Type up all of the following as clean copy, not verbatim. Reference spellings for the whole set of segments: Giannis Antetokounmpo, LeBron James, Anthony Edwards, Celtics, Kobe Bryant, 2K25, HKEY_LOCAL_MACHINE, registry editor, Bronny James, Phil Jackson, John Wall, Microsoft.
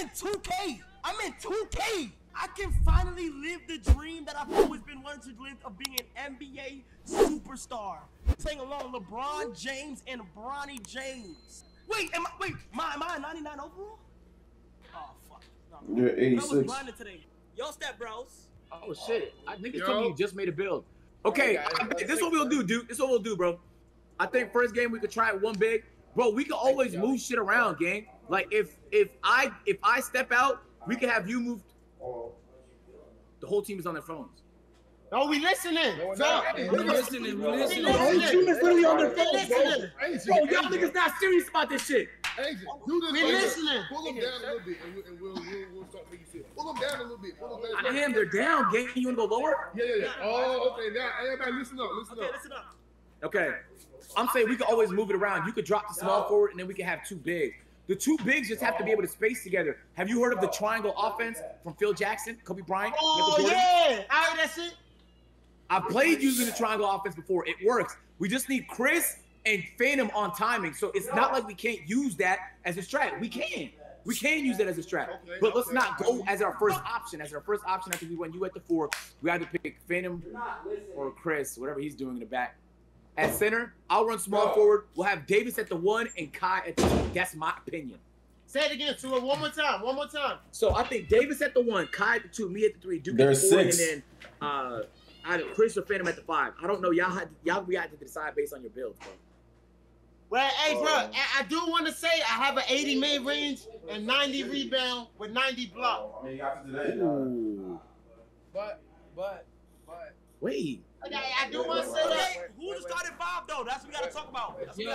in 2K. I'm in 2K. I can finally live the dream that I've always been wanting to live of being an NBA superstar. Playing along LeBron James and Bronny James. Wait, am I a 99 overall? Oh, fuck. No, you're 86. I was blinded today. Yo, step bros. Oh, shit. I think it's told me you just made a build. Okay, guys, this is what we'll do, dude. This is what we'll do, bro. I think first game we could try it one big. Bro, we can always move shit around, gang. Like, if I step out, we can have you move. The whole team is on their phones. No, we listening. We're listening. The whole team is literally on their phones, bro. Bro, y'all niggas not serious about this shit. We're listening. Pull them down a little bit, and we'll start making shit. Pull them down a little bit. They're down, gang. You want to go lower? Yeah. Oh, okay. Now, everybody listen up. Okay. I'm saying we can always move it around. You could drop the small forward, and then we can have two bigs. The two bigs just have to be able to space together. Have you heard of the triangle offense from Phil Jackson, Kobe Bryant? Oh, yeah. I heard that shit. I played using the triangle offense before. It works. We just need Chris and Phantom on timing. So it's not like we can't use that as a strat. We can. We can use that as a strat. But let's not go as our first option. As our first option, after we went you at the four, we had to pick Phantom or Chris, whatever he's doing in the back. At center, I'll run small forward. We'll have Davis at the one and Kai at the two. That's my opinion. Say it again, Tua. One more time. So I think Davis at the one, Kai at the two, me at the three, Duke at the four, and then either Chris or Phantom at the five. I don't know. We got to decide based on your build, bro. Well, hey, bro, I do want to say I have an 80 mid range and 90 rebound with 90 block. Ooh. But. Wait. Okay, I do want to say that. Who started five, though? That's what we got to talk about. Listen.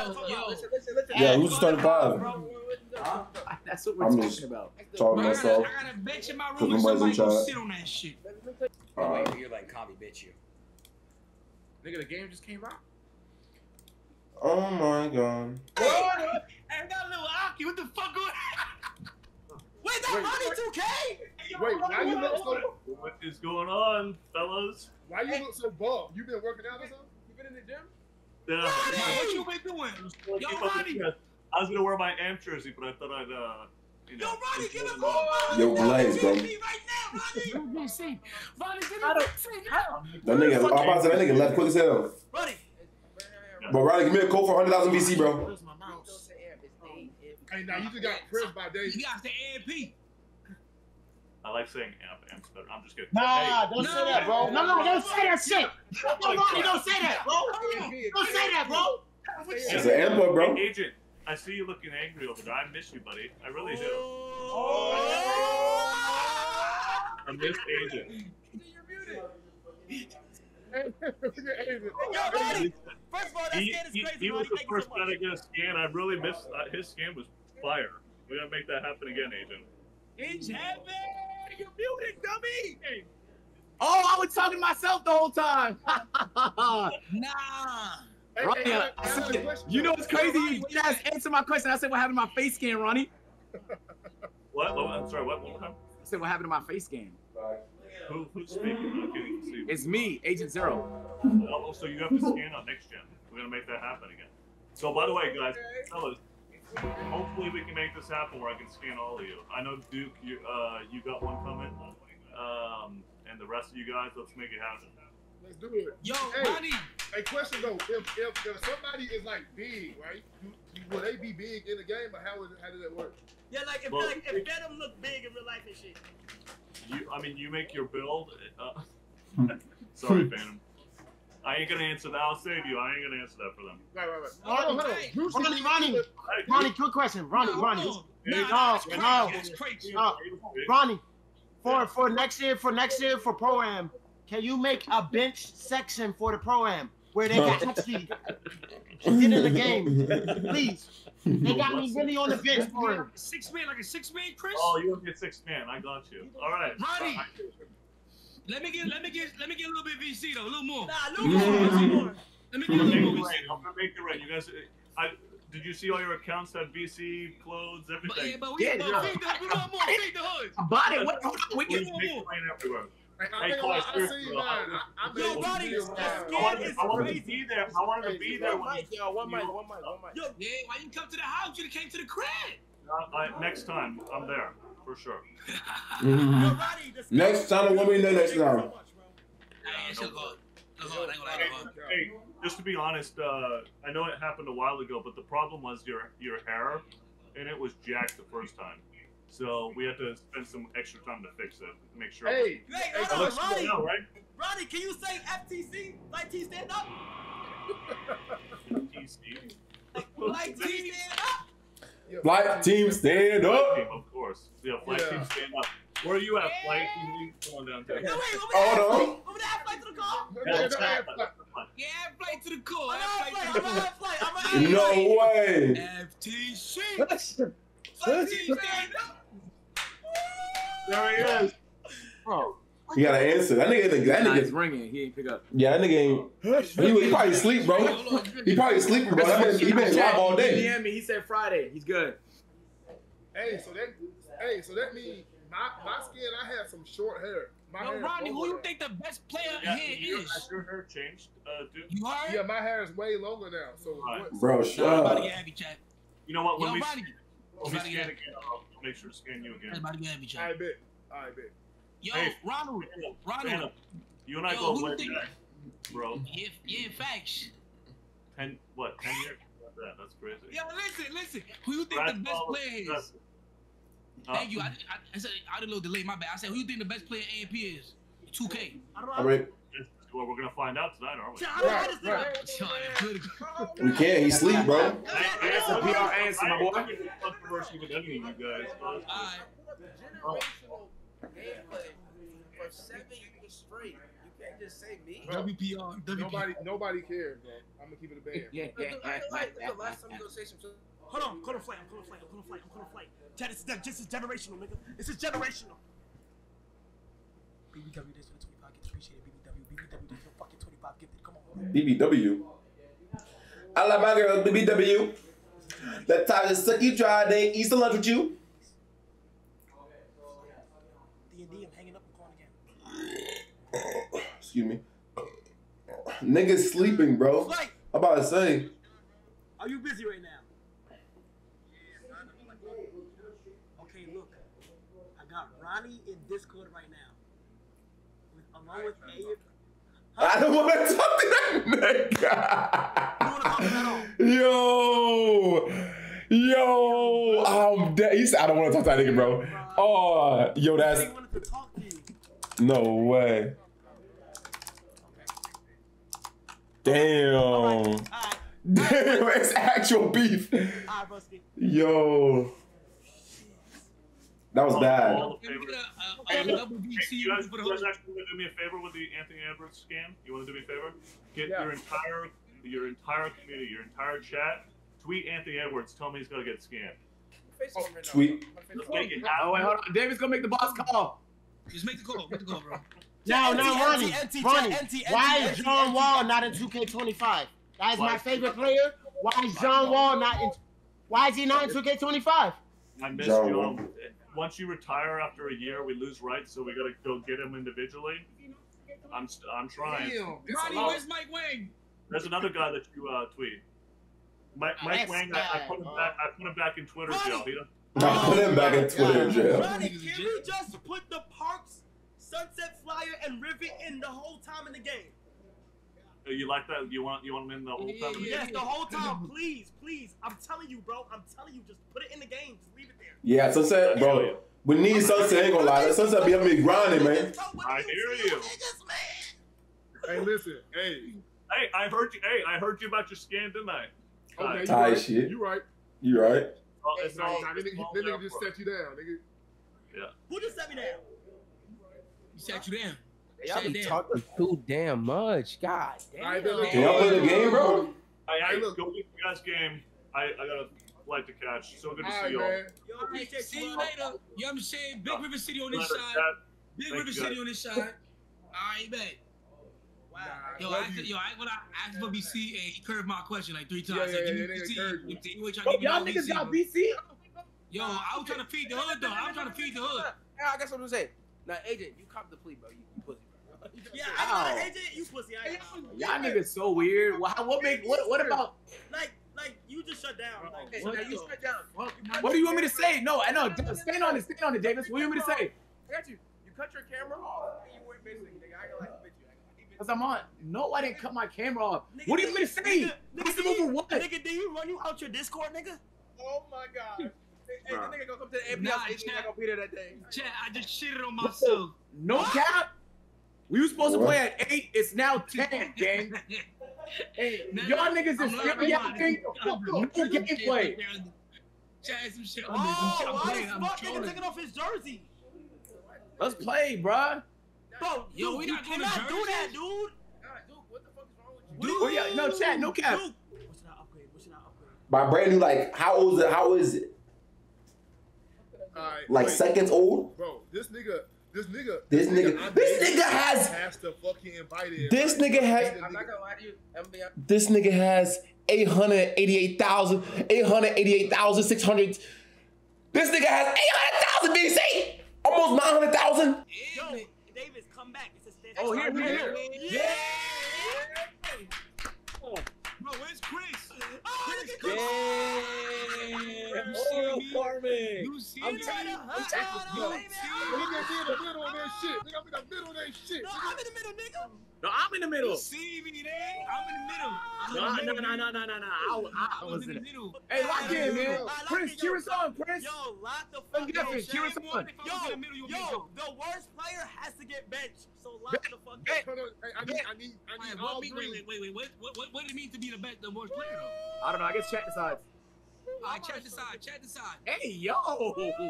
Yeah, who started five? That's what we're talking about. Talking myself. I got a bitch in my room. Somebody go sit on that shit. Wait, you're like, Kobe, bitch, you. Nigga, the game just came right. Oh, my God. I got a little Aki. What the fuck going on? Where's that money, 2K? Wait, now you look so... What is going on, fellas? Why you look so bald? You been working out or something? You been in the gym? Yeah. What you been doing? Yo, Ronnie! I was going to wear my Am jersey, but I thought I'd, Yo, Ronnie, give it a call! Yo, Blaze, bro. Right now, Ronnie! Ronnie, give it a call! That nigga, all about to that nigga left quick as hell. Ronnie! But Ronnie, give me a call for 100,000 BC, bro. Hey, now you just got pressed by Dave. You got the AMP. I like saying amp, but I'm just kidding. Nah, don't say that, bro. No, don't say that shit. No, Ronnie, don't say that, bro. Don't say that, bro. It's an amp, bro. Hey, Agent, I see you looking angry over there. I miss you, buddy. I really do. I miss Agent. You're muted. Yo, buddy. First of all, that scan is crazy. He was the first guy to get a scan. I really missed that. His scan was fire. We gotta make that happen again, Agent. It's heaven. You're muted, dummy. Hey. Oh, I was talking to myself the whole time. Nah. Hey, Ronnie, you know what's crazy? You just answered my question. I said, "What happened to my face scan, Ronnie?" What? Oh, I'm sorry. What? One more time. I said, "What happened to my face scan?" Who's speaking? Okay, it's me, Agent Zero. Well, so you have to scan on next gen. We're gonna make that happen again. So by the way, guys, fellas, hopefully we can make this happen where I can scan all of you. I know Duke, you got one coming, and the rest of you guys, let's make it happen. Let's do it. Yo, Ronnie. Hey, question though, if somebody is like big, right? Will they be big in the game, or how does that work? Yeah, like if Venom look big in real life and shit. I mean, you make your build. Sorry, Phantom. I ain't gonna answer that. I'll save you. I ain't gonna answer that for them. Right. Ronnie, quick question. Ronnie, for next year for Pro Am, can you make a bench section for the Pro Am where they can actually get in the game, please? They got me really on the bench for him. Like a six man, Chris. Oh, you don't get 6 man. I got you. All right, Ronnie. Let me get a little bit VC though, a little more. Nah, a little more. Let me get a little more. I'm gonna make it right. You guys, did you see all your accounts that VC, clothes, everything? But we want more. I bought it. We want more. Yo, buddy, that scan is crazy. I wanted to be there. One mic. Yo, why you come to the house? You came to the crib. Next time, I'm there. for sure. Next time, we'll be there next time. Hey, just to be honest, I know it happened a while ago, but the problem was your hair, and it was jacked the first time. So we had to spend some extra time to fix it, make sure. Hey, Ronnie, now, right? Ronnie, can you say FTC? Like T stand up? FTC? Like T stand up? Flight team stand up. Team, of course. Yeah, flight team stand up. Where are you at, flight? Going down there. No, wait, over there, flight to the car. Yeah, flight to the car. I'm flight. No way. FTC. Flight team stand up. There he is. Bro, you gotta answer. That nigga, that nigga's ringing. He ain't pick up. Yeah, that nigga ain't. He probably asleep, bro. He probably sleeping, bro. He been live all day. He DM'd me. He said Friday. He's good. Hey, so that means my skin. I have some short hair. Yo, Ronnie, who you think the best player here is? Has your hair changed, dude? You heard? Yeah, my hair is way longer now. So, bro, shut up. You know what? When we scan again, I'll make sure to scan you again. I bet. Yo, hey, Ronald, you and I go way back, bro. Yeah, facts. 10 years? That's crazy. Yeah, listen. Who you think the best player is? Thank you. I said I did a little delay. My bad. I said, who you think the best player in AMP is? 2K. All right. Well, we're gonna find out tonight, aren't we? Right. We can't. He's asleep, bro. Answer, my boy. Controversy with any of you guys. All right. For 7 years straight, you can't just say me. WPR. Nobody cares, man. I'm gonna keep it a band. Yeah. The last time we go say some. Hold on, I'm gonna fly. This is generational, nigga. This is generational. BBW, this is 25. Get appreciated. BBW, this is fucking 25. Gifted. Come on. BBW. I love my girl, BBW. That time just suck you dry. They eat some lunch with you. I'm hanging up and calling again. Excuse me. Niggas sleeping, bro. I'm about to say. Are you busy right now? Yeah, I'm like, okay, look. I got Ronnie in Discord right now. Along with Abe. I don't want to talk to that nigga. You want to talk to that all? Yo, I'm dead. He said, I don't want to talk to that nigga, bro. Oh, yo, that's. They wanted to talk to you. No way. Damn. All right. Damn, it's actual beef. All right, yo. That was bad. Hey, you guys actually want to do me a favor with the Anthony Edwards scam? You want to do me a favor? Get your entire community, your entire chat. Tweet Anthony Edwards. Tell me he's gonna get scammed. Tweet. Hold on. David's gonna make the boss call. Just make the call. Make the call, bro. Ronnie. Why is John Wall not in 2K25? That is my favorite player. Why is John Wall not in? Why is he not in 2K25? I miss John. Once you retire after a year, we lose rights, so we gotta go get him individually. I'm trying. Ronnie, where's Mike Wang? There's another guy that you tweet. Mike Wang, I put him back in Twitter jail. I put him back in Twitter jail. Ronnie, can we just put the Parks, Sunset Flyer, and Rivet in the whole time in the game? You like that? You want him in the whole time? Yes, the whole time. Please. I'm telling you, bro. Just put it in the game. Just leave it there. Yeah, Sunset, bro. We need Sunset. Ain't gonna lie. Sunset be having me grinding, man. I hear you. Hey, listen. Hey, I heard you. Hey, I heard you about your scam, didn't I? Okay, you right. Oh, it's all, they just set you down, nigga. Yeah. Who just set me down? You set you down. Y'all be talking too damn much. God damn. Can y'all play the game, bro? Hey, go get you guys' game. I got a flight to catch. So good to see y'all. See you later. You know what I'm saying? Big River City on this side. Big River City on this side. All right, bet. Wow. Yo, I asked for BC and he curved my question like 3 times. Give me BC. Y'all niggas got BC? Yo, I was trying to feed the hood, though. Yeah, I got something to say. Now, agent, you cop the plea, bro. You pussy, bro. Yeah, I know, agent, you pussy. Y'all niggas so weird. What about... Like, Like, you just shut down. Like, okay, now you shut down. What do you want me to say? No, I know. Stand on it, Davis. What do you want me to say? I got you. You cut your camera off. You went missing, nigga. I ain't gonna lie. Cause I'm on. No, I didn't cut my camera off. Nigga, what do you mean to say? Nigga, do you run you out your Discord, nigga? Oh my god. Hey, that nigga gonna come to the APS. Nah, I'm gonna be there that day. Chat, I just shitted on myself. No cap. We were supposed to play at 8. It's now 10, gang. Hey, y'all niggas is stripping out things. No gameplay. Chat, some shit. Oh, why the fuck nigga taking off his jersey? Let's play, bruh. Bro, yo, we not cannot do that, dude. Dude, what the fuck is wrong with you? Dude, yeah, no chat, no cap. Dude. What should I upgrade? What should I upgrade? My brand new, like, how old is it? How is it? All right, like wait, seconds old? Bro, this nigga has to fucking invite in. This nigga has. I'm not gonna lie to you. This nigga has 888,600. This nigga has 800,000 BC, almost 900,000. Davis, come back. It's a stand. Oh, here. Yeah. Oh. Bro, where's Chris? Oh, look at Chris. I'm in the middle of that shit. I'm in the middle, nigga. No, I'm in the middle. You see me there? I'm in the middle. No. I was in the middle. Hey, lock in, man. Chris, cheer us on, Chris. Yo, lock the fuck up. Cheer us on. Yo, the worst player has to get benched. So lock the fuck up. I need all three. Wait. What did it mean to be the worst player, though? I don't know. I guess chat decides. I chat decide. Chat decide. Hey, yo. Hey, yo.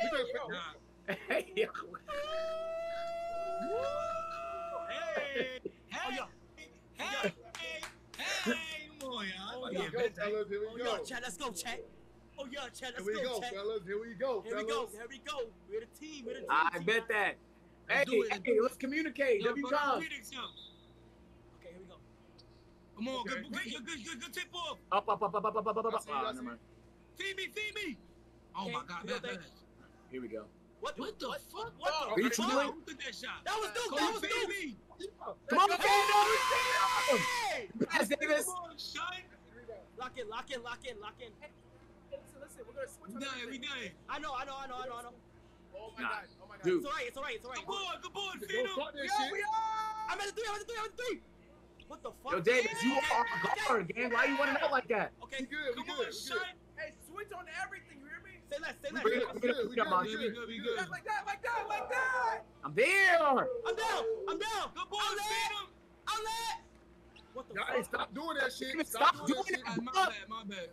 Here we go, fellas. We're the team. I bet that. Hey, let's communicate. Okay, here we go. Come on, good tip off. Up. Feed me. Oh my God, here we go. What the fuck? What the fuck? Who took that shot? That was dope. Come on, Davis. Lock in. Hey, listen, we're gonna switch. We done it. I know. Oh my god. Dude. It's alright. Good board, Fino. Yeah, we are. I'm at the three. What the fuck? Yo, Davis, you are a guard, gang. Why you running out like that? Okay, we good. Hey, switch on everything. Say less. Be good. Like that. I'm down. Good boy, Fino. Outlet. What the fuck? Hey, stop doing that shit. Stop doing that. My bad.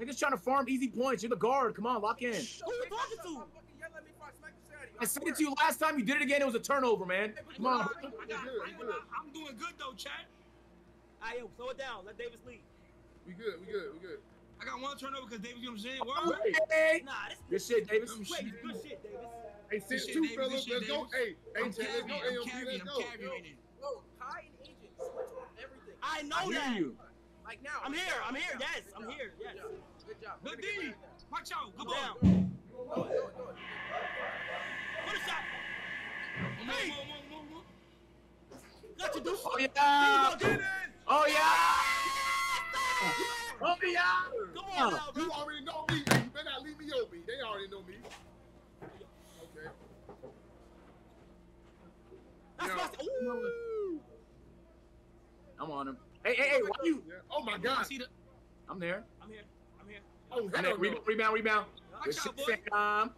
Niggas trying to farm easy points. You're the guard. Come on, lock in. Who you talking to? I said it to you last time. You did it again. It was a turnover, man. Come on. I'm doing good, though, chat. I am. Slow it down. Let Davis lead. We good. I got one turnover because Davis, you know what I'm saying? Hey. Nah, this good shit, Davis. Good shit, Davis. Hey, 6-2, fellas. Let's go. Hey, I'm carrying it. Whoa, Kai and Agent switch on everything. I know that. I hear you. Like now. I'm here. Yes, I'm here. Yes. Good job. Good D. Watch out. Good ball. Go on. What a shot. Move. Got you, dude. Oh, yeah. Come on now, bro. You already know me. You better not leave me over. They already know me. Okay. That's I'm on him. Hey, why you? Oh my God. I'm here. Oh, rebound. Watch out, boy. Come on,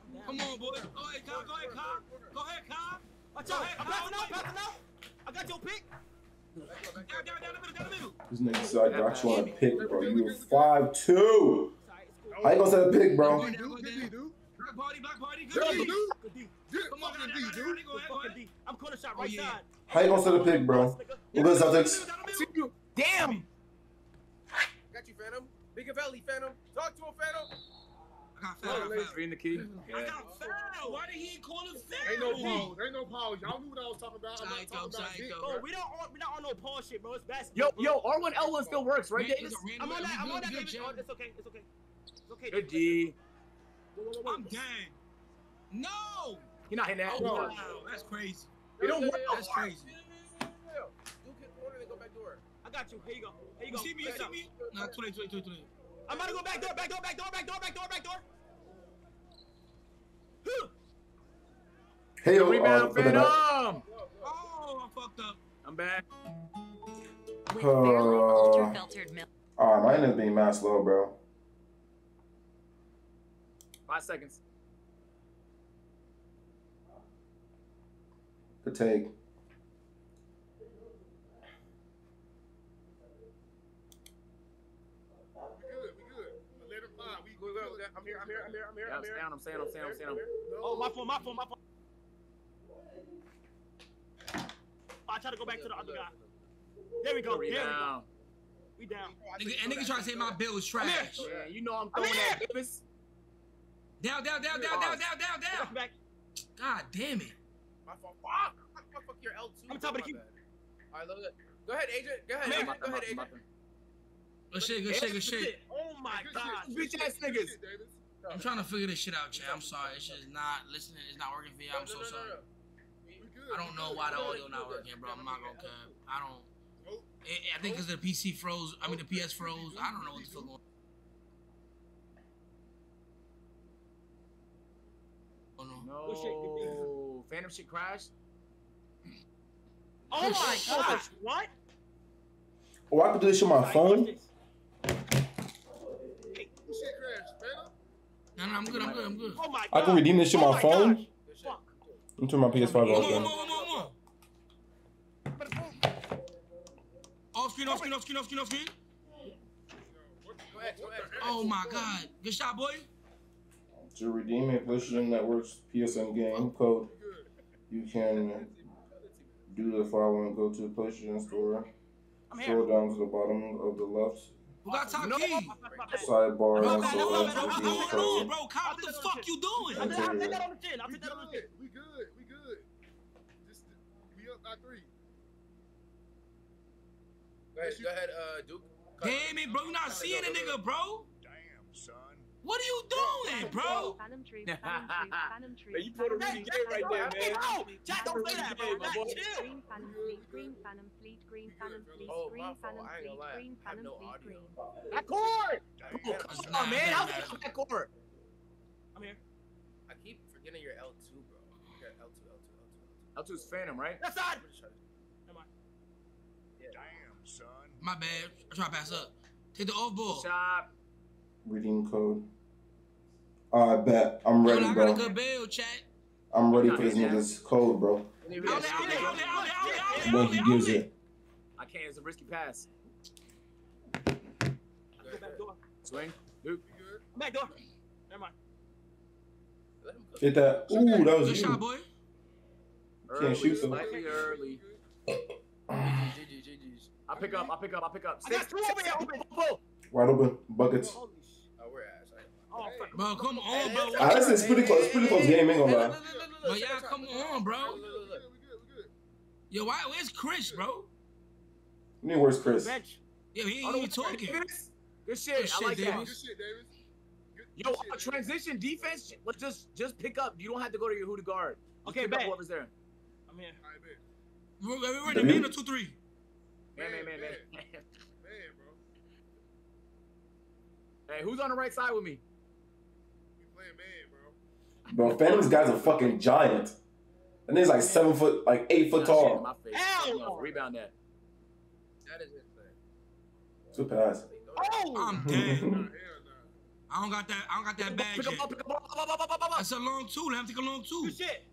boy. Go ahead, Kyle. Watch out. I'm passing out. I got your pick. Down the middle. This nigga said I got you on a pick, bro. You were 5'2". I ain't gonna say a pick, bro. Black party. Good D. Come on, good D, dude. I'm corner shot right side. How you gonna set a pick, bro? Look at this, Celtics. Damn. Got you, Phantom. Big Valley, Phantom. Talk to him, Phantom. I got foul. In the key. Yeah. I got foul. Why did he call him foul? Ain't no pause. Y'all knew what I was talking about. I'm not talking about it. We're not on no pause shit, bro. It's basketball. Yo, R1L1 still works, right, Davis? I'm on that. It's okay. Good D. I'm dang. No! You're not hitting that. Oh, wow. That's crazy. It don't work. That's crazy. You can order and go back door. I got you. Here you go. Here you go. You see me? You see me? Nah, 20. I'm about to go back door. Back door. Back door. Back door. Back door. Back door. Hey, yo, rebound, Phantom. Oh, I'm fucked up. I'm back. Mine is being mad slow, bro. 5 seconds. Good take. I'm here. I'm saying. Oh, my phone. I try to go back to the other guy. There we go. We down. And nigga trying to say my bill was trash. Yeah, you know I'm throwing that Davis. Down. God damn it. My fault. Fuck your L2. I'm top of the key. All right, look at that. Go ahead, AJ. Go ahead, AJ. Good shit. Oh my God. Bitch ass niggas. I'm trying to figure this shit out, Chad. I'm sorry. It's just not listening. It's not working for you. I'm so sorry. I don't know why the audio not working, bro. I'm not gonna cap. I think because the PC froze. I mean, the PS froze. I don't know what the fuck going on. No. Phantom shit crashed. Oh my gosh! What? Oh, I can do this on my phone. Hey, shit crashed, Phantom. No, I'm good. Oh my God! I can redeem this shit on my phone. Gosh. I'm turning my PS5 off. More. Off screen. Oh my God. Good shot, boy. To redeem a PlayStation Network's PSN game code, you can do the following. Go to the PlayStation Store. Scroll down to the bottom of the left. We got top key. Sidebar. Hold on, bro. Kyle, what the fuck you doing? I'll take that on the chin. We good. We up by 3. Go ahead, Duke. Damn it, bro. You not seeing a nigga, bro. Damn, son. What are you doing, bro? Man, you put a reading game right there, man. Hey, bro. Jack, don't play that, bro. Not chill. Green Phantom Fleet. Backcourt! Come on, man. How's it backcourt? I'm here. I keep forgetting your L2, bro. Okay, L2 is Phantom, right? That's not. Come on. Damn, son. My bad. I try to pass up. Take the off ball. Stop. Redeem code. I bet. I'm ready, bro. I got a good bill, chat. I'm ready for this nigga's code, bro. But he gives it. I can't. It's a risky pass. Swing. Duke. Back door. Never mind. Hit that. Ooh, that was a good shot, boy. Can't shoot so much. Early. GG's. I pick up. I got 2 over here. Open. Wide open. Buckets. Bro, come on, bro. Honestly, it's pretty close. Game, ain't gonna lie. But y'all, come on, bro. Yo, where's Chris, bro? You mean, where's Chris? Yeah, he ain't even talking. Good shit. I like that. Good shit, Davis. Yo, transition defense. Let's just pick up. You don't have to go to your who to guard. Okay, back. Whoever's there. I'm here. We're in the middle of 2-3. Man. Hey, who's on the right side with me? You playing man, bro. Bro, Phantom's guys are fucking giant. And he's like 7 foot, like 8 foot tall. Hell! Rebound that. That is his thing. 2 pass. Oh! I'm dead. I don't got that bad shit. That's a long 2. Let him take a long 2. Good shit.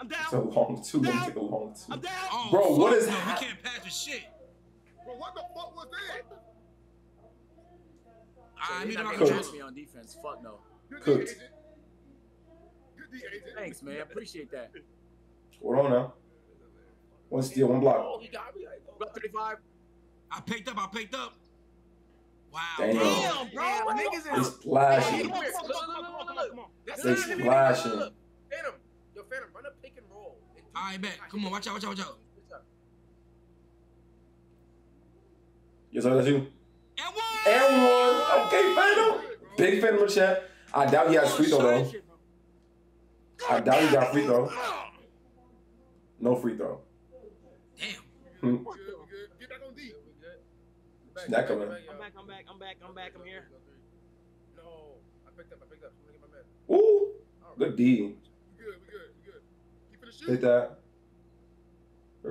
I'm down. It's a long 2. Let him take a long 2. I'm down. Oh, bro, what is that? We can't pass the shit. Bro, what the fuck was that? I need to trust me on defense. Fuck no. Cooked. Thanks, man. Appreciate that. Hold on now. 1 steal, 1 block. Oh, he got me. About 35. I picked up. Wow. Damn, bro. Niggas is splashing. They're splashing. Phantom. Yo, Phantom, run a pick and roll. All right, bet. Come on. Watch out. Yes, sir. That's you. And one. Okay, Phantom. Big Phantom shot. I doubt he has free throw, though. I doubt he got free throw. No free throw. Damn. Get back on D. I'm back. I'm here. No, I picked up. I'm gonna get my man. Ooh, good D. We good. Keep it a shoot. Take that.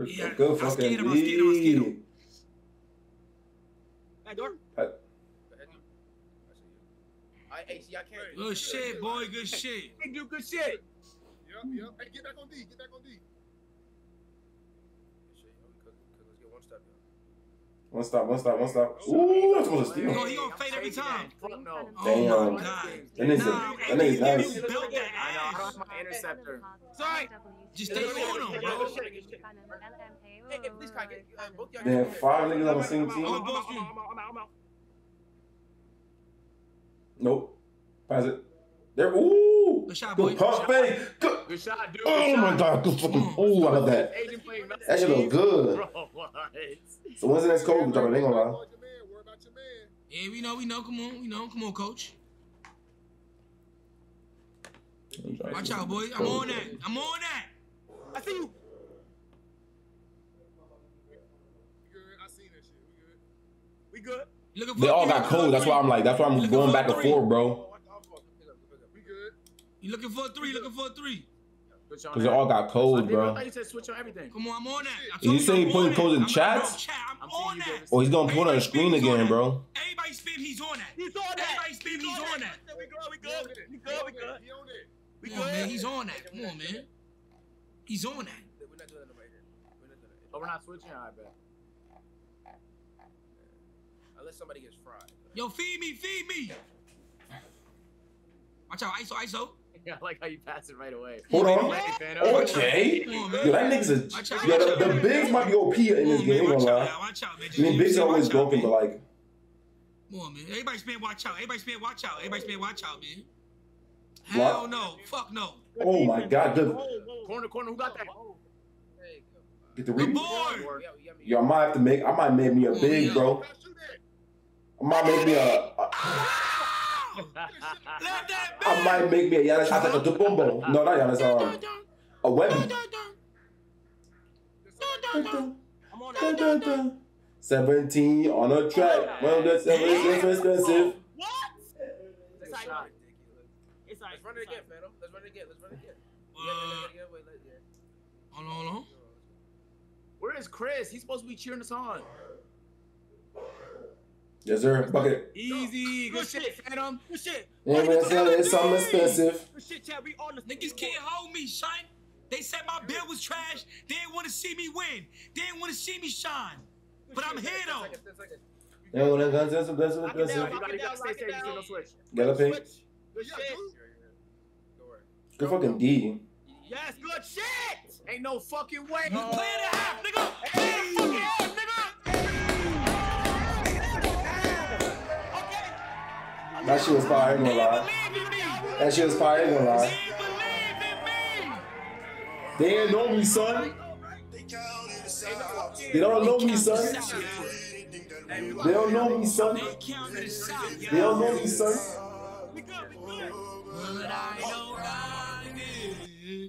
Yeah, good fucking D. Back door. I can't. Good shit, boy. Good shit. Hey, dude. Good shit. Yup. Hey, get back on D. One stop. Ooh, that's supposed to steal. He gonna fade every time. Damn. Oh my God. That nigga's nice. You built that ass. I don't have my interceptor. Sorry. Just stay on him, bro. Hey, please, Kai, get both y'all. Damn, five niggas on the same team. I'm out. Nope. Pass it. There. Ooh. Good shot, boy. Pump fake. Good shot, dude. Oh my God. Good fucking. Ooh, I love that. That shit look good. So when's the next coach? Ain't gonna lie. Yeah, we know. Come on. Come on, coach. Watch out, boy. I'm on that. I see you. We good. They all got cold. That's why I'm like. That's why I'm going back and forth, bro. You looking for a three? Because they all got cold, bro. I thought you said switch on everything. Come on, I'm on that. You say he putting codes in chats? I'm on that. Or he's going to put on the screen again, bro. Everybody spin, he's on that. He's on that. We good. Come on, man. He's on that. Come on, man. He's on that. We're not doing that right here. Oh, we're not switching? I bet. Unless somebody gets fried. Yo, feed me. Watch out, ISO. Yeah, I like how you pass it right away. Hold on. Okay. Yo, that nigga's a... Yo, the bigs might be OP in this game. Watch out, man. I mean, bigs are always broken, but like... Come on, man. Everybody's been watch out, man. Hell no. Fuck no. Oh, my God. Corner. Who got that? Get the rebound. Yo, I might make me a big, bro. I might make me a... I might make me a Giannis Antetokounmpo. No, not Giannis. A weapon. I'm on that. 17 on a track. Well, that's expensive. What? It's all right. Let's run it again, man. Let's run it again. Hold on. Where is Chris? He's supposed to be cheering us on. Yes, sir. Bucket. Easy. Good shit, Phantom. Good shit. Yeah, man, it's something expensive. Good shit, Chad. We honest. Niggas can't hold me, son. They said my bill was trash. They didn't want to see me win. They didn't want to see me shine. But I'm here, though. Yeah, well, that's expensive. You gotta stay safe. You no switch. Get up here. Good shit. Good fucking D. Yes, good shit. Ain't no fucking way. No. Play it half, nigga. Hey. Play it half, nigga. That shit was fire, ain't gonna lie. They ain't know me, son. They don't know me, son.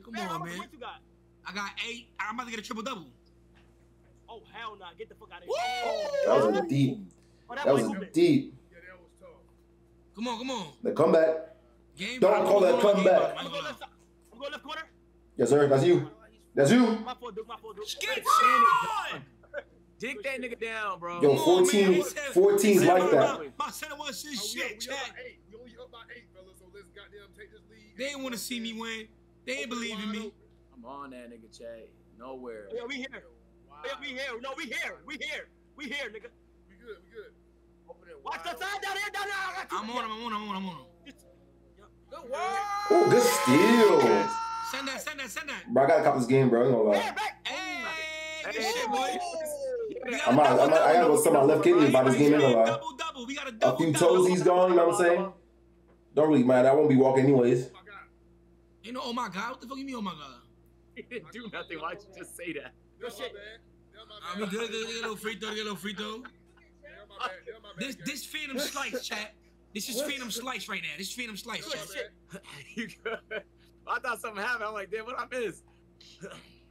Come on, man. I got 8. I'm about to get a triple-double. Oh, hell no. Nah. Get the fuck out of here. That was deep. Come on. The comeback. Don't call that comeback. I'm going left corner. Yes, sir. That's you. My fault, dude. Dig that nigga down, bro. Yo, 14's like that. My center was shit, chat. We only up by 8, fellas, so let's goddamn take this lead. They ain't want to see me win. They ain't believe in me. I'm on that nigga, Chad. Nowhere. Yeah, we here. Wow. Yeah, we here. No, we here. We here, nigga. We good. Watch the side down there. I'm on him. Good work. Oh, good steal. Send that. Bro, I gotta cop this game, bro. I ain't gonna lie. Hey, good shit, boy. I gotta go sell my left kidney by this game, ain't gonna lie. A few toesies gone, you know what I'm saying? Don't really mind. I won't be walking anyways. Ain't no, oh my God. What the fuck you mean, oh my God? He didn't do nothing. Why'd you just say that? Good shit. I'm good. Get a little free throw. This Phantom Slice, chat. This is Phantom Slice right now. Chat. I thought something happened. I'm like, damn, what I missed?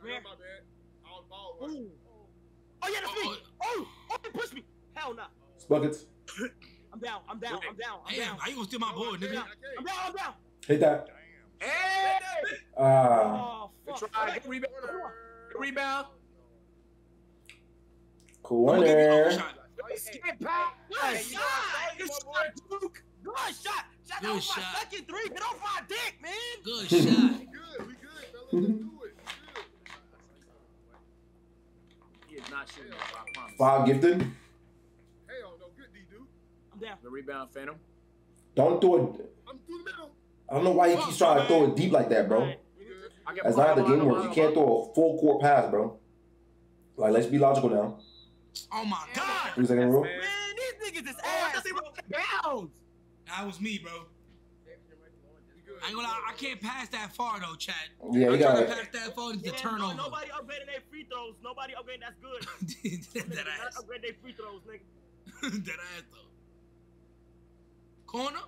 Man. Oh, yeah, that's me. Oh, he pushed me. Hell no. Nah. Buckets. I'm down. How you gonna steal my board, nigga? I'm down. Hit that. Hey, rebound. Corner. Good shot. Shot that was my second three. Get off my dick, man. Good shot. We good, fella. Let's do it. He is not shooting, I promise. Bob Gifton. Hell no, good D, dude. I'm down. The rebound, Phantom. Don't throw it. I'm through the middle. I don't know why he keeps trying to throw it deep like that, bro. That's not how the game works. You can't throw a full court pass, bro. Like, let's be logical now. Oh my God. 3 second rule. Man, these niggas is ass. Bounds. That was me, bro. I ain't gonna lie, I can't pass that far though, Chad. Yeah, we got to pass that far. It's a turnover. Nobody upgrading their free throws. Nobody upgrading. That's good. That ass. Upgrade their free throws, nigga. That ass though. Corner.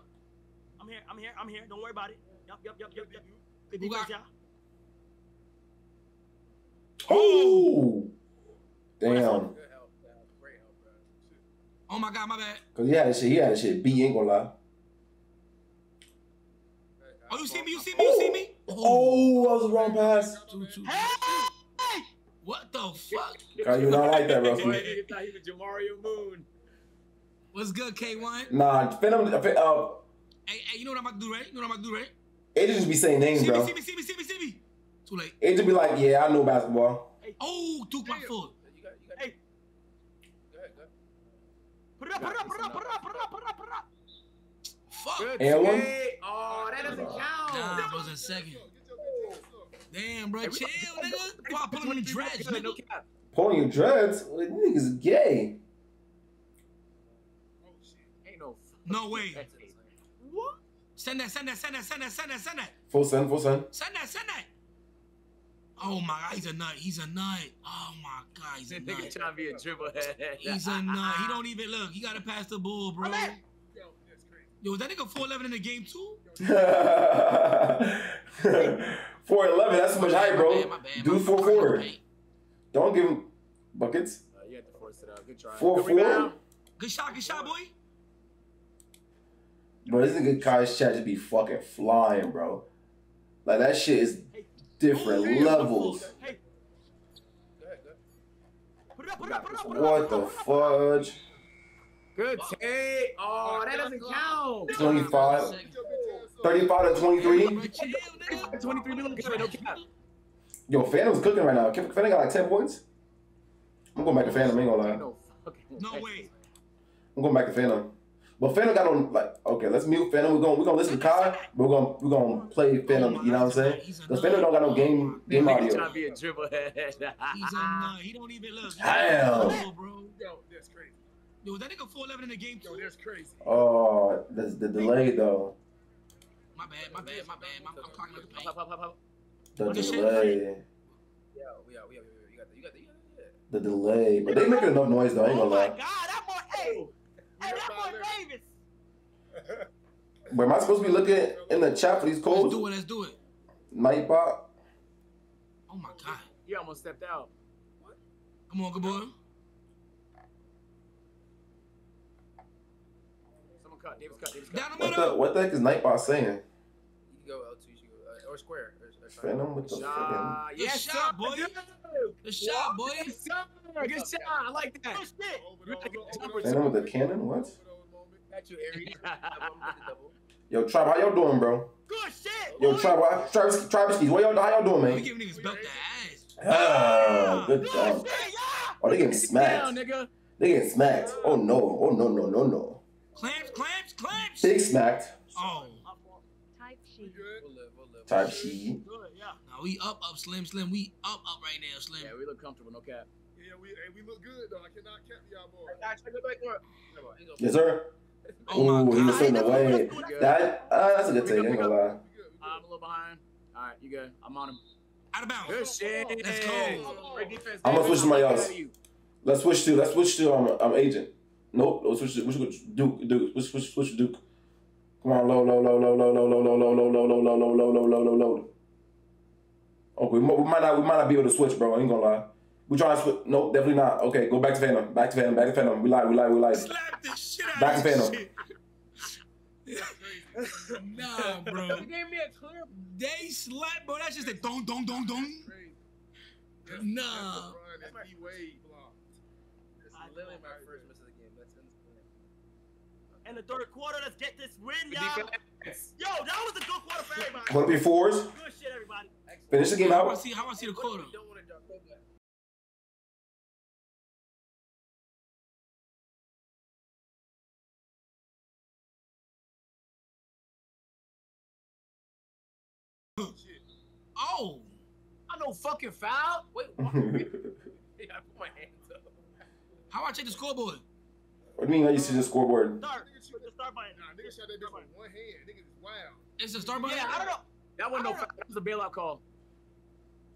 I'm here. Don't worry about it. Yup. Good defense, y'all. Oh. Damn. Oh my God, my bad. Cause he had that shit. B ain't gonna lie. Oh, you see me. Oh, that was the wrong pass. Hey! What the fuck? God, you not like that, Ruffy. Jamario Moon. What's good, K1? Nah, Phantom. Hey, you know what I'm about to do, right? It just be saying names, bro. See me. Too late. It just be like, yeah, I know basketball. Oh, took my foot. Hey. Put it up. Fuck. Oh, that doesn't count. Nah, that was a second. Damn, bro. Chill, nigga. Why I put him in the dreads, nigga? Pulling your dreads? Well, nigga's gay. Oh, shit. Ain't no. No way. What? Send that. Full send. Send that. Oh my God, he's a nut. Oh my God, he's a nut. Nigga trying to be a dribble head. He's a nut. He don't even look. He gotta pass the ball, bro. Yo, was that nigga 4'11" in the game too? 4'11", that's too much height, bro. My bad. Dude, 4'4". Don't give him buckets. You had to force it out. Good try. 4'4". Good shot, boy. Bro, this nigga Kai's chat just be fucking flying, bro. Like that shit is. Different levels. Hey. Put it up. What the fudge? Good take. Oh, that doesn't count. 25. 35 to 23. 23 minutes. Yo, Phantom's cooking right now. Phantom got like 10 points. I'm going back to Phantom. Ain't gonna lie. No way. I'm going back to Phantom. But Phantom got on, like, okay, let's mute Phantom. We're gonna listen to Kai. We're gonna play Phantom. You know what I'm saying? Because Phantom don't got no game audio. He's trying to be a dribble head. He's a nut. He don't even look. Hell. Yo, that's crazy. Yo, that nigga 4'11" in the game. Yo, that's crazy. Oh, that's the delay though. My bad. I'm clocking up the paint. The delay. Yeah, we are. You got the delay, but they making enough noise though. I ain't gonna lie. Oh my God, that boy. Hey. Hey, that boy Davis. But am I supposed to be looking in the chat for these codes? Let's do it. Night Bot. Oh my God. You almost stepped out. What? Come on, good boy. Someone cut. Davis cut. Down the middle. What the heck is Night Bot saying? You can go L2, you can go, or square. Phantom with the fucking. Yeah, shot, boy. Good shot, boy. Good shot. I like that. Phantom with the cannon? What? Yo, Tribe, how y'all doing, bro? Good shit. Yo, Tribe, how y'all doing, man? We giving niggas belt the ass. Ah, good job. Oh, they getting smacked. They getting smacked. Oh no. Oh no. Clamps. Big smacked. Oh. Type sheet. Good, yeah. No, we up, Slim. We up right now, Slim. Yeah, we look comfortable, no cap. Yeah, we look good, though. I cannot cap y'all, boy. Yes, sir. Oh, he was in the way. That's a good take. I ain't gonna lie. I'm a little behind. All right, you good. I'm on him. Out of bounds. Good shit. Let's go. I'm going to switch somebody else. Let's switch to Agent. Nope. Let's switch to Duke. Come on, low. Okay, we might not be able to switch, bro. I ain't gonna lie. We trying to switch. No, definitely not. Okay, go back to Phantom. Back to Phantom. Back to Phantom. We lied. We lied. We lied. Slap the shit out back to Phantom. Nah, bro. You gave me a clip. They slap, bro. That's just a don. Nah. That's my D-Wade block. That's literally my first miss of the game. That's insane. In the third quarter, let's get this win, y'all. Yo, that was a good quarter for everybody. Put up your fours. Good shit, everybody. Finish the game out. I want to see the quarter. Oh, I know fucking foul. Wait, what? Yeah, I put my hands up. How I check the scoreboard? What do you mean? I used to the scoreboard. Start. Start button. Nah, nigga shot that bitch with one hand. Nigga is wild. It's a start button. Yeah, I don't know. That wasn't no foul. That was a bailout call.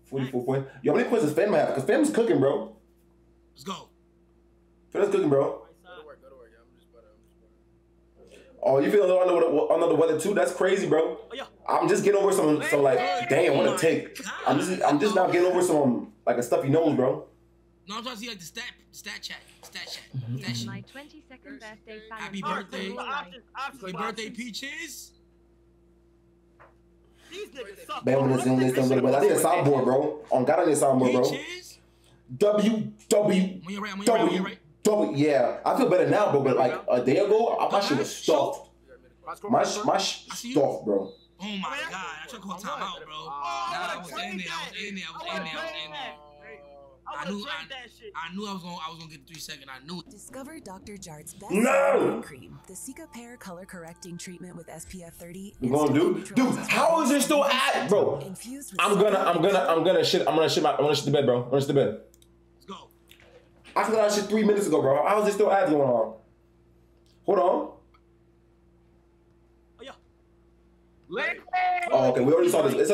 44 points. Yo, how many points does Fem have? Cause Fem's cooking, bro. Let's go. Fem's cooking, bro. Go to work. Go to work. Yeah, I'm just butter. Oh, you feeling under the weather too? That's crazy, bro. Oh, yeah. I'm just getting over some like, damn, what a take. I'm just now getting over some like a stuffy nose, bro. No, I'm trying to see like the stat check. My 22nd birthday. Happy birthday. Happy birthday, Peaches. These niggas suck. Man, when doing this thing, but I need a soundboard, bro. On God, I need a soundboard, bro. Peaches. Yeah, I feel better now, bro. But like a day ago, my shit was stuffed. My stuffed, bro. Oh my God! I tried to call timeout, bro. I was in there. I was in there. I knew I was gonna get the 3-second. I knew. Discover Dr. Jard's best no! cream, the Cica Pear color correcting treatment with SPF 30. You gonna do, dude? How is it still at, bro? I'm gonna shit the bed, bro. I'm gonna shit the bed. Let's go. I forgot I shit 3 minutes ago, bro. How is it still at going on? Hold on. Oh, okay. We already saw this. It's a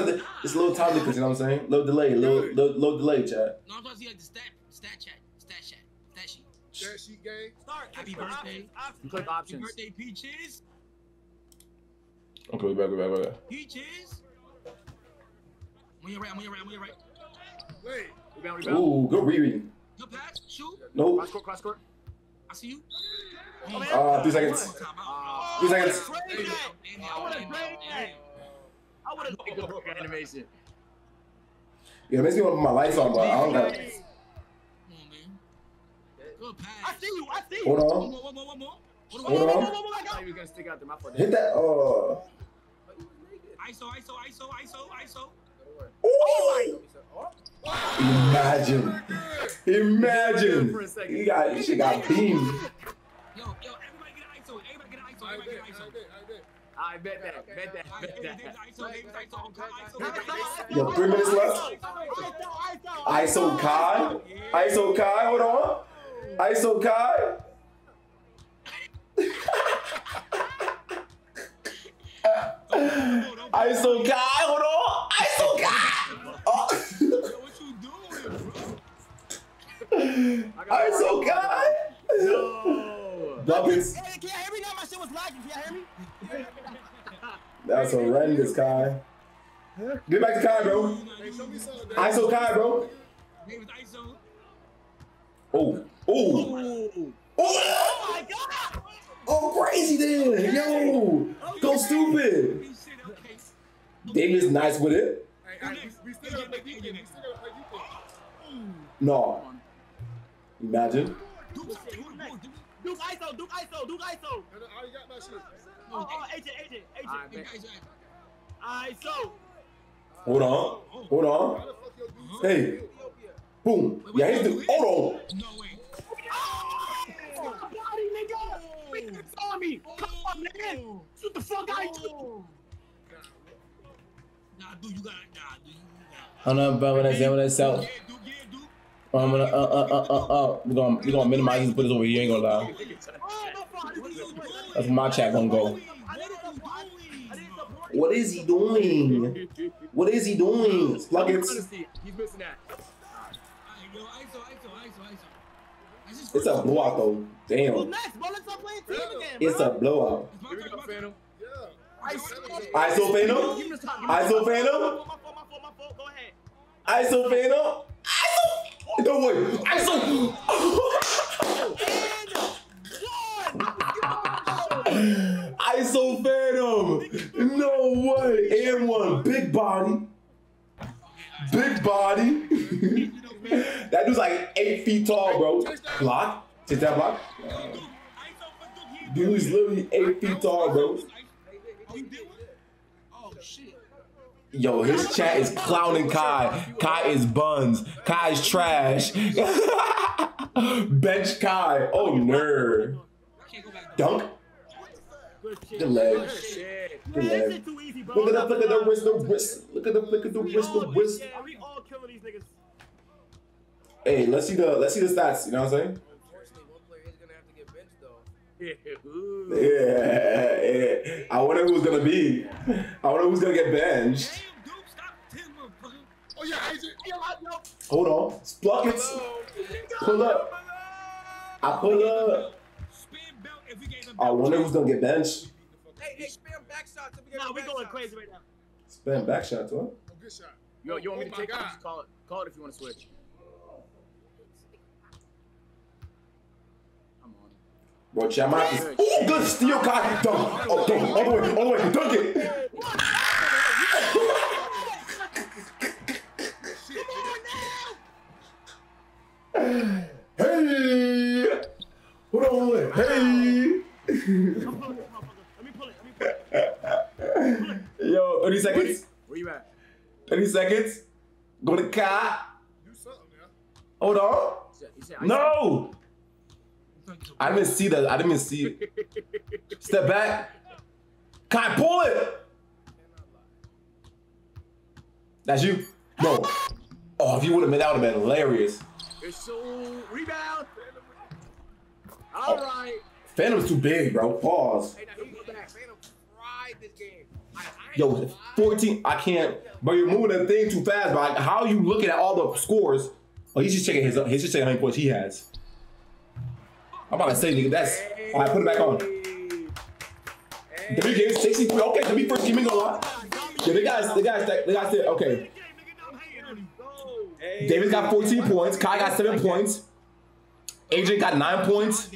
little time difference. You know what I'm saying? Little delay, chat. No, I'm trying to see like the stat sheet. Stat sheet game. Start. Happy birthday. You click options. Happy birthday, Peaches. Okay, we back. Peaches. When you're right. Wait. Rebound. Ooh, good reading. Good pass. Shoot. Nope. Cross court. I see you. 3 seconds. 2 seconds. I would have made the hook animation. Yeah, it makes me want to put my lights on, but I don't got it. Come on, man. Good pass. I see you. Hold on. Hold on. Hit that. Oh. ISO. Oh my. Imagine. She got beamed. Yo, everybody get an ISO. I bet that. Yo, 3 minutes left. ISO Kai, hold on. ISO Kai. ISO Kai, hold on. ISO Kai. Oh. What you doing, bro? ISO Kai. No. Doubles. Can you hear me now? My shit was lagging. Can you hear me? That's horrendous, Kai. Get back to Kai, bro. ISO Kai, bro. Oh my God! Oh, crazy then. Yo, go stupid. Davis nice with it. No. Imagine. Duke ISO. I got my shit. Oh, agent. ISO. Hold on. Hey. Boom. Yeah, he's the. Hold on. No way. Nigga. Saw me. Come on, man. Shoot the fuck out of you. Nah, dude, you got it. Hold on, bro. When I say what I sell. I'm gonna we're gonna minimize this and put this over here, ain't gonna lie. That's my chat gonna go. What is he doing? Sluggets. He's missing that. It's a blowout though. Damn. It's a blowout. ISO Phantom. Go ahead. ISO Phantom. No, No way. ISO Phantom. No way. And one. Big body. Big body. That dude's like 8 feet tall, bro. Block. Take that block. Dude's literally 8 feet tall, bro. Yo, his chat is clowning Kai. Kai is buns. Kai is trash. Bench Kai. Oh, nerd. Dunk. The leg. The leg. Look at the wrist, the wrist. Look at the wrist, the wrist. Hey, let's see the stats. You know what I'm saying? Yeah. I wonder who's gonna be. I wonder who's gonna get benched. Hold on. Sprockets. Pull up. I pull up. I wonder who's gonna get benched. Hey, spam back shots. No, we're going crazy right now. Spam back shots, what? Good shot. Yo, you want me to take it? Just call it. Call it if you want to switch. Bro, chat might have to... Ooh, good steal, Kai. Dunk. Oh, dunk. All the way, all the way. Dunk it. Hey. Hold on, hold on. Hey. Let me pull it. Yo, 30 seconds. Where you at? 30 seconds. Go to Kai. Do something, man. Hold on. No. I didn't see that. I didn't even see it. Step back. Kai, pull it. That's you. Bro. Oh, if you would have been, that would have been hilarious. So, rebound. All right. Phantom's too big, bro. Pause. Hey, now, Phantom fried this game. Yo, 14. I can't. Bro, you're moving that thing too fast, bro. How are you looking at all the scores? Oh, he's just checking his up. He's just checking how many points he has. I'm about to say, nigga, that's... All right, put it back on. Hey. W gave 63. Okay, W first team ain't gonna lie. Yeah, they got there. Okay. Hey. Davis got 14 points. Kai got 7 points. Agent got 9 points.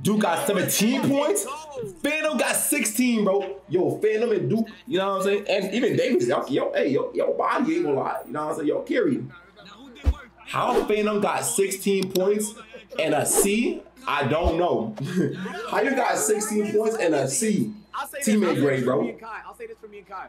Duke got 17 points. Phantom got 16, bro. Yo, Phantom and Duke, you know what I'm saying? And even Davis, yo, hey, yo, body ain't gonna lie. You know what I'm saying? Yo, carry him. How Phantom got 16 points and a C? I don't know. How you got 16 points and a C? Teammate grade, bro. I'll say this for me and Kai.